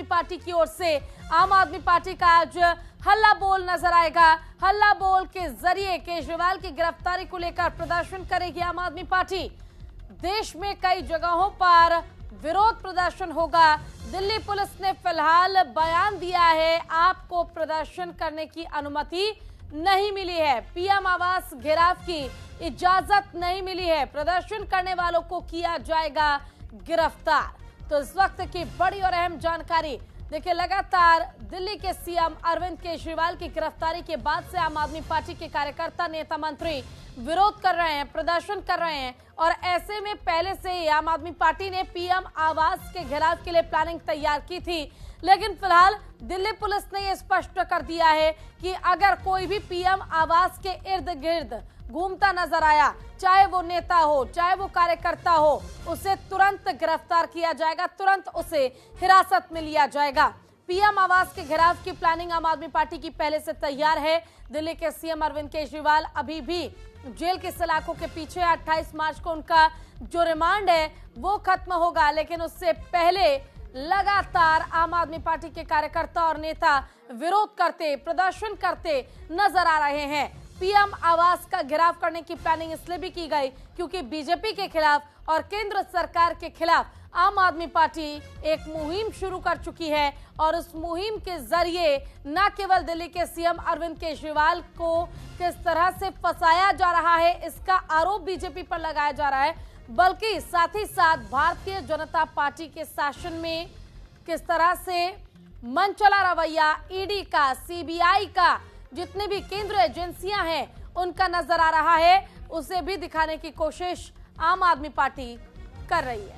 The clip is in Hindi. आदमी पार्टी की ओर से आम आदमी पार्टी का आज हल्ला बोल नजर आएगा। हल्ला बोल के जरिए केजरीवाल की गिरफ्तारी को लेकर प्रदर्शन करेगी आम आदमी पार्टी। देश में कई जगहों पर विरोध प्रदर्शन होगा। दिल्ली पुलिस ने फिलहाल बयान दिया है, आपको प्रदर्शन करने की अनुमति नहीं मिली है। पीएम आवास घेराव की इजाजत नहीं मिली है। प्रदर्शन करने वालों को किया जाएगा गिरफ्तार। तो इस वक्त की बड़ी और अहम जानकारी देखिए। लगातार दिल्ली के सीएम अरविंद केजरीवाल की गिरफ्तारी के बाद से आम आदमी पार्टी के कार्यकर्ता, नेता, मंत्री विरोध कर रहे हैं, प्रदर्शन कर रहे हैं और ऐसे में पहले से ही आम आदमी पार्टी ने पीएम आवास के घेराव के लिए प्लानिंग तैयार की थी। लेकिन फिलहाल दिल्ली पुलिस ने यह स्पष्ट कर दिया है कि अगर कोई भी पीएम आवास के इर्द गिर्द घूमता नजर आया, चाहे वो नेता हो, चाहे वो कार्यकर्ता हो, उसे तुरंत गिरफ्तार किया जाएगा, तुरंत उसे हिरासत में लिया जाएगा। पीएम आवास के घेराव की प्लानिंग आम आदमी पार्टी की पहले से तैयार है। दिल्ली के सीएम अरविंद केजरीवाल अभी भी जेल के सलाखों के पीछे। 28 मार्च को उनका जो रिमांड है वो खत्म होगा, लेकिन उससे पहले लगातार आम आदमी पार्टी के कार्यकर्ता और नेता विरोध करते, प्रदर्शन करते नजर आ रहे हैं। पीएम आवास का घेराव करने की प्लानिंग इसलिए भी की गई क्योंकि बीजेपी के खिलाफ और केंद्र सरकार के खिलाफ आम आदमी पार्टी एक मुहिम शुरू कर चुकी है और उस मुहिम के जरिए न केवल दिल्ली के सीएम अरविंद केजरीवाल को किस तरह से फंसाया जा रहा है, इसका आरोप बीजेपी पर लगाया जा रहा है, बल्कि साथ ही साथ भारतीय जनता पार्टी के शासन में किस तरह से मनचला रवैया ईडी का, सीबीआई का, जितने भी केंद्रीय एजेंसियां हैं उनका नजर आ रहा है, उसे भी दिखाने की कोशिश आम आदमी पार्टी कर रही है।